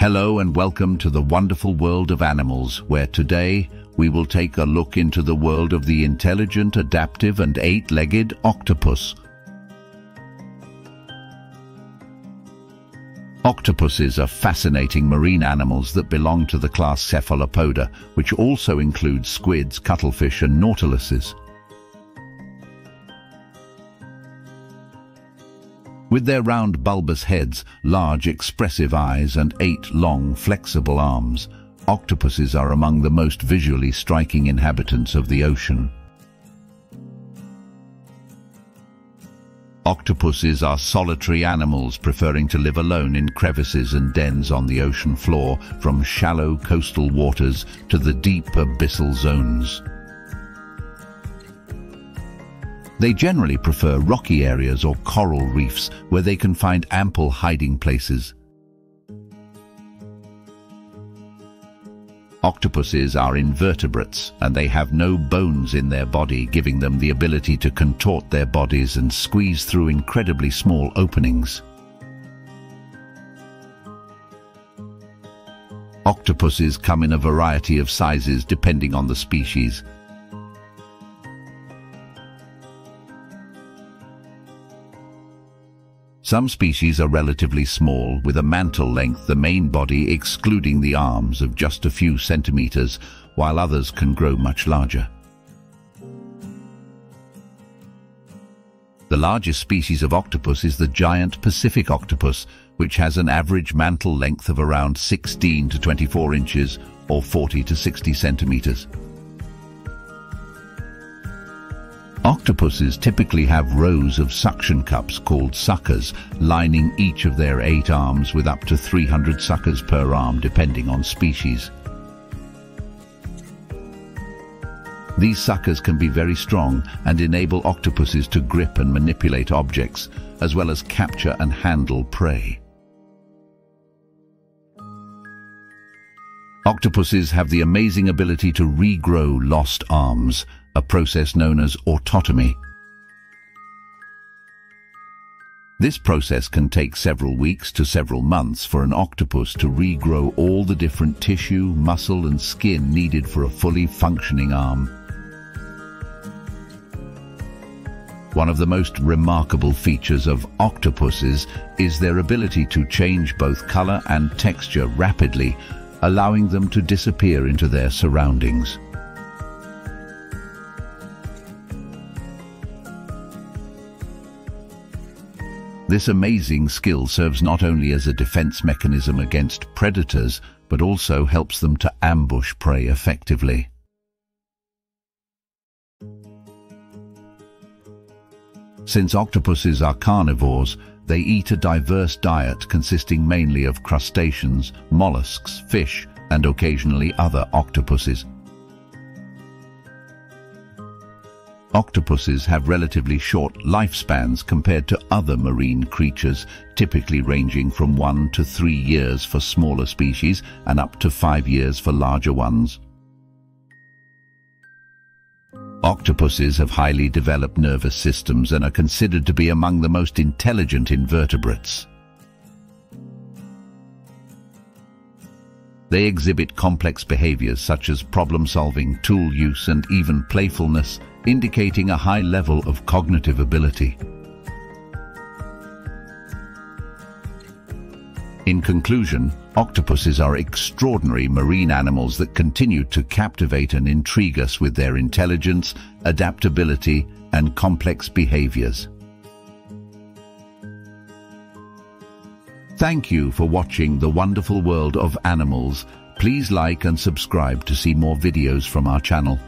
Hello and welcome to the Wonderful World of Animals, where today we will take a look into the world of the intelligent, adaptive and eight-legged octopus. Octopuses are fascinating marine animals that belong to the class Cephalopoda, which also includes squids, cuttlefish and nautiluses. With their round bulbous heads, large expressive eyes and 8 long flexible arms, octopuses are among the most visually striking inhabitants of the ocean. Octopuses are solitary animals preferring to live alone in crevices and dens on the ocean floor, from shallow coastal waters to the deep abyssal zones. They generally prefer rocky areas or coral reefs where they can find ample hiding places. Octopuses are invertebrates and they have no bones in their body, giving them the ability to contort their bodies and squeeze through incredibly small openings. Octopuses come in a variety of sizes depending on the species. Some species are relatively small, with a mantle length, the main body excluding the arms, of just a few centimeters, while others can grow much larger. The largest species of octopus is the giant Pacific octopus, which has an average mantle length of around 16 to 24 inches, or 40 to 60 centimeters. Octopuses typically have rows of suction cups called suckers lining each of their 8 arms, with up to 300 suckers per arm depending on species. These suckers can be very strong and enable octopuses to grip and manipulate objects, as well as capture and handle prey. Octopuses have the amazing ability to regrow lost arms, a process known as autotomy. This process can take several weeks to several months for an octopus to regrow all the different tissue, muscle and skin needed for a fully functioning arm. One of the most remarkable features of octopuses is their ability to change both color and texture rapidly, allowing them to disappear into their surroundings. This amazing skill serves not only as a defense mechanism against predators, but also helps them to ambush prey effectively. Since octopuses are carnivores, they eat a diverse diet consisting mainly of crustaceans, mollusks, fish, and occasionally other octopuses. Octopuses have relatively short lifespans compared to other marine creatures, typically ranging from 1 to 3 years for smaller species and up to 5 years for larger ones. Octopuses have highly developed nervous systems and are considered to be among the most intelligent invertebrates. They exhibit complex behaviors such as problem-solving, tool use, and even playfulness, indicating a high level of cognitive ability. In conclusion, octopuses are extraordinary marine animals that continue to captivate and intrigue us with their intelligence, adaptability, and complex behaviors. Thank you for watching The Wonderful World of Animals. Please like and subscribe to see more videos from our channel.